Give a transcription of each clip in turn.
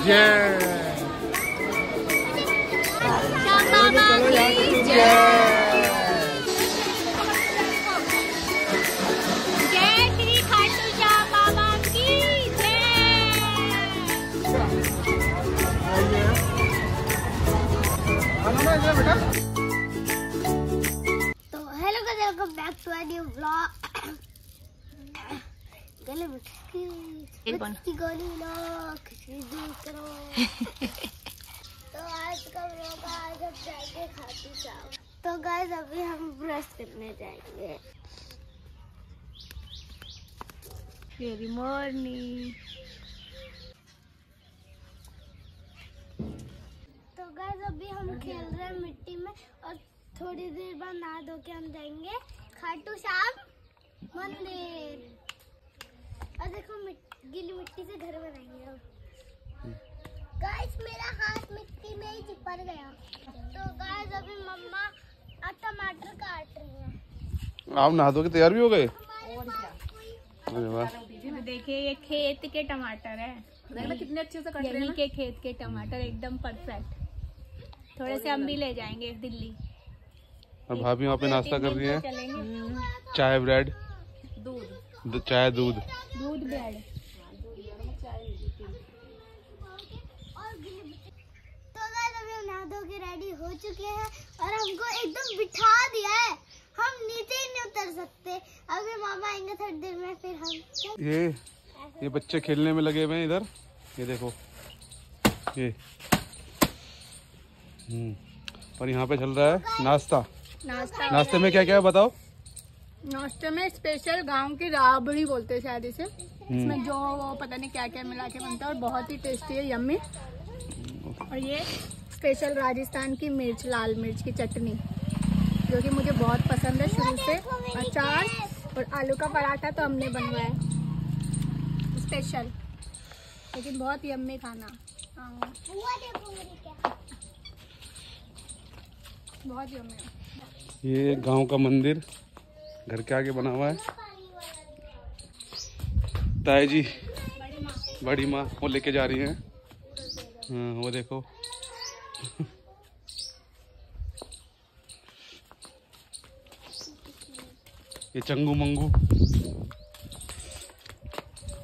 जय। तो आज का व्लॉग आज हम जाएंगे खाटू श्याम। तो गाइस अभी हम ब्रश करने जाएंगे। Good morning. तो गाइस अभी हम खेल रहे हैं मिट्टी में और थोड़ी देर बाद नहा धो के हम जाएंगे खाटू श्याम मंदिर। और देखो गीली मिट्टी से घर बनाएंगे हम। गाइस मेरा हाथ मिट्टी में ही चिपक गया। तो गाइस अभी मम्मा अब टमाटर काट रही हैं। आप नहा धो के तैयार भी हो गए? अरे वाह, देखिए ये खेत के टमाटर है। कितने अच्छे से कट रहे हैं के खेत के टमाटर, एकदम परफेक्ट। थोड़े से हम भी ले जाएंगे दिल्ली। और भाभी वहाँ पे नाश्ता कर रही है, चाय ब्रेड दूध, चाय दूध दूध ब्रेड। तो गाइस अभी हम नहा धो के रेडी हो चुके हैं और हमको एकदम बिठा दिया है, हम नीचे ही नहीं उतर सकते। अभी मामा आएंगे थोड़ी देर में, फिर हम ये बच्चे खेलने में लगे हुए हैं इधर। ये देखो ये और यहाँ पे चल रहा है नाश्ता। नाश्ते में क्या क्या है बताओ? नाश्ते में स्पेशल गांव की राबड़ी बोलते हैं शायद इसे। इसमें जो वो पता नहीं क्या क्या मिला के बनता है और बहुत ही टेस्टी है, यम्मी। और ये स्पेशल राजस्थान की मिर्च, लाल मिर्च की चटनी, जो कि मुझे बहुत पसंद है शुरू से। अचार और आलू का पराठा तो हमने बनवाया स्पेशल, लेकिन बहुत यम्मी खाना, बहुत यम्मी। ये गाँव का मंदिर घर के आगे बना हुआ है। ताई जी बड़ी माँ वो लेके जा रही हैं। हाँ वो देखो। ये चंगू मंगू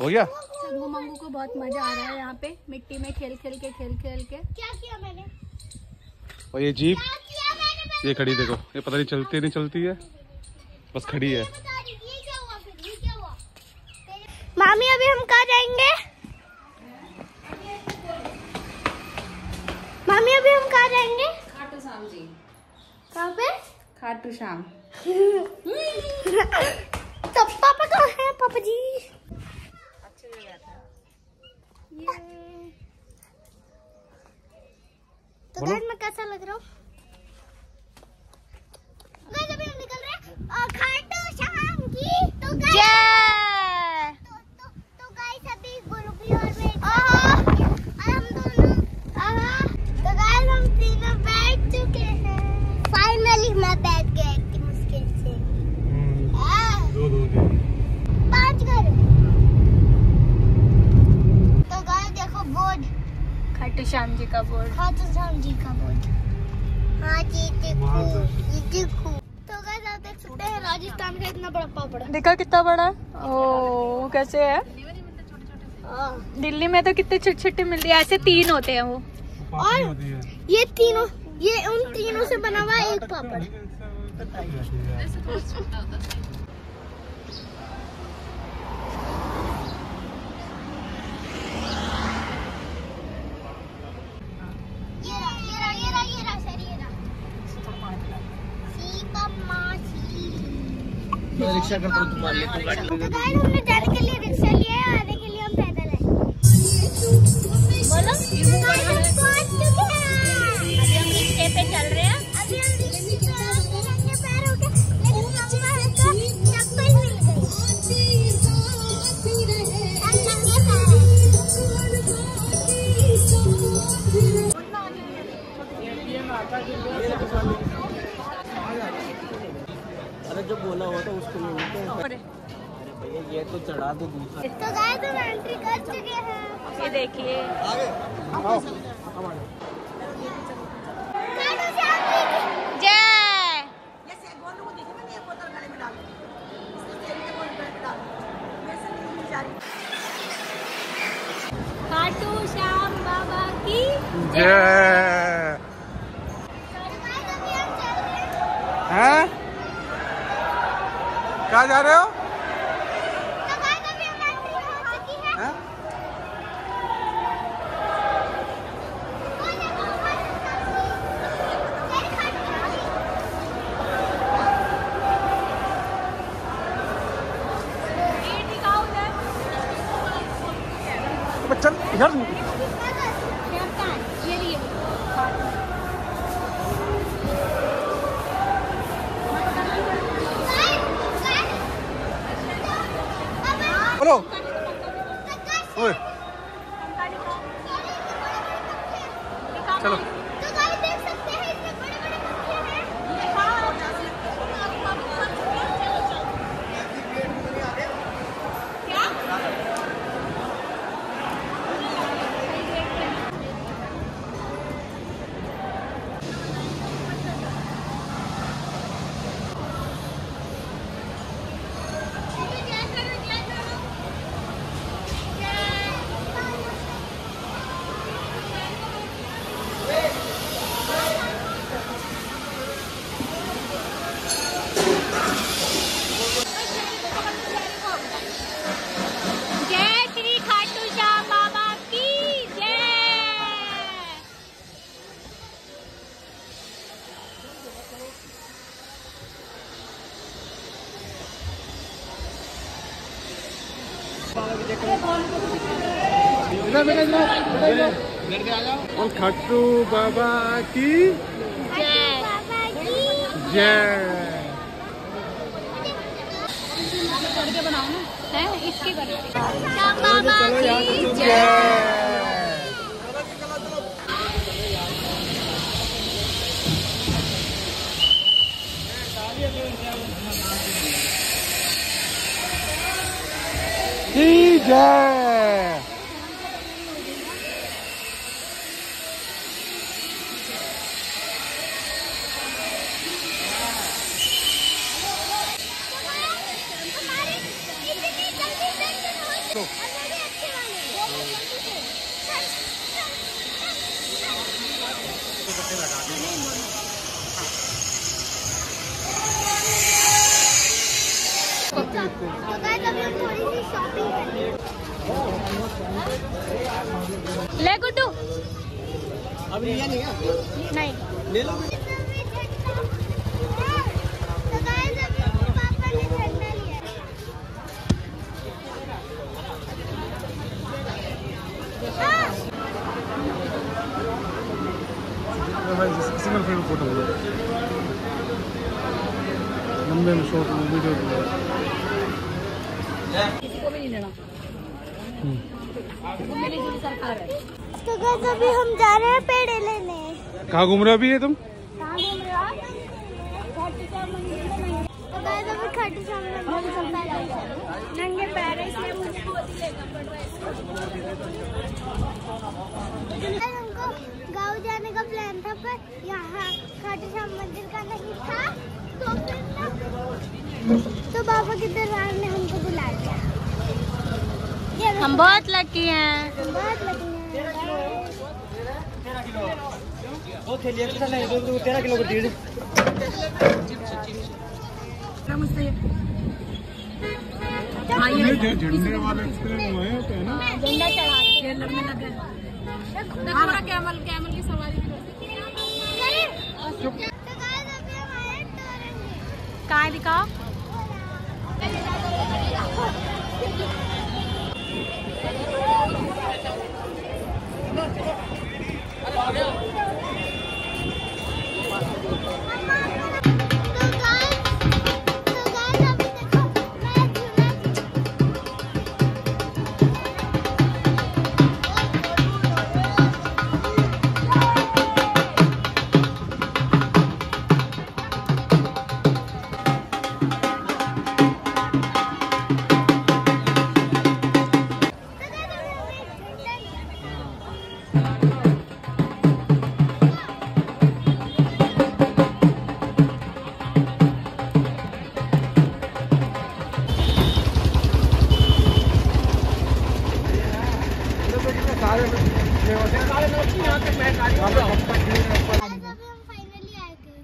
हो गया। चंगू मंगू को बहुत मजा आ रहा है यहाँ पे मिट्टी में खेल खेल के। क्या किया मैंने? और ये जीप ये खड़ी देखो, ये पता नहीं चलती है, बस खड़ी है। मामी अभी हम कहाँ जाएंगे? मामी अभी हम कहाँ जाएंगे? खाटू श्याम जी। कहाँ पे? खाटू श्याम। तो पापा कहाँ हैं? पापा जी अच्छे लगा था ये। तो गाइस मैं कैसा लग रहा हूँ? खाटू श्याम की तो जय। तो गाइस अभी गुरुजी और मैं हम दोनों तो गाइस हम तीनों बैठ चुके हैं। फाइनली मैं बैठ गई थी मुश्किल से। दो 5 घर। तो गाइस देखो बोर्ड, खाटू श्याम जी का बोर्ड, हाँ जी देखो। देख सकते हैं राजस्थान का इतना बड़ा पापड़। देखा कितना बड़ा है? ओ कैसे है? दिल्ली में तो कितने छोटे छोटे मिलते हैं, ऐसे 3 होते हैं वो। और ये तीनों, ये उन तीनों से बना हुआ एक पापड़। रिक्शा कर दो तुम ले तो गाड़ी। तो गाइस हमने जाने के लिए रिक्शा लिया है, आने के लिए हम पैदल आए। बोलो अभी हम रिक्शे पे चल रहे हैं। अभी हम रिक्शे पैर हो गए, लेकिन मम्मा है तो चप्पल मिल गई। जो बोला हुआ था उसको नहीं। अरे भैया ये तो चढ़ा दो दूसरा। तो गाइस हम एंट्री कर चुके हैं। ये देखिए खाटू श्याम बाबा की जय। हैं कहाँ जा रहे हो? चल इधर ये लिए हेलो ओए चलो खाटू बाबा की जय। इसके बाबा की जय। जय ले गुड्डू अब लिया नहीं ले लो सिंगल फ्रेम फोटो लंबे में शॉर्ट में वीडियो किसी को भी नहीं लेना। तो गाइस अभी हम जा रहे हैं पेड़े लेने। कहाँ घूम रहे हो अभी ये तुम? कहाँ घूम रहे हो आप? खाटू श्याम मंदिर में। तो गाइस अभी खाटू श्याम मंदिर नंगे पैर इसलिए मुझको लेना पड़ रहा है। हमको गांव जाने का प्लान था पर यहाँ खाटू श्याम मंदिर का नहीं था तो बाबा के दरबार ने हमको बुला लिया। हम बहुत लकी हैं। झंडे वाले झंडा चढ़ाते कैमल कैमल की सवारी कहाँ दिखाओ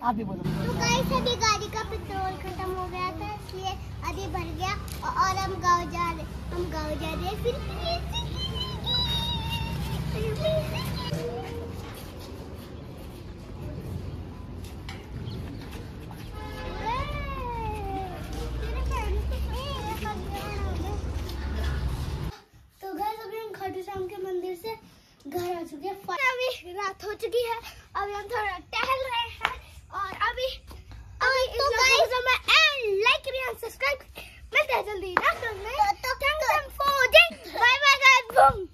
आप ही बोलो। तो गाइस अभी गाड़ी का पेट्रोल खत्म हो गया था, इसलिए अभी भर गया और हम गाँव जा रहे हैं तो गाइस अभी हम खाटू श्याम के मंदिर से घर आ चुके हैं। अभी रात हो चुकी है, अभी हम थोड़ा टहल रहे हैं और अभी तो गाइस हमें लाइक करिए और सब्सक्राइब। मिलते हैं जल्दी रात में। Thanks for watching, bye bye guys, boom.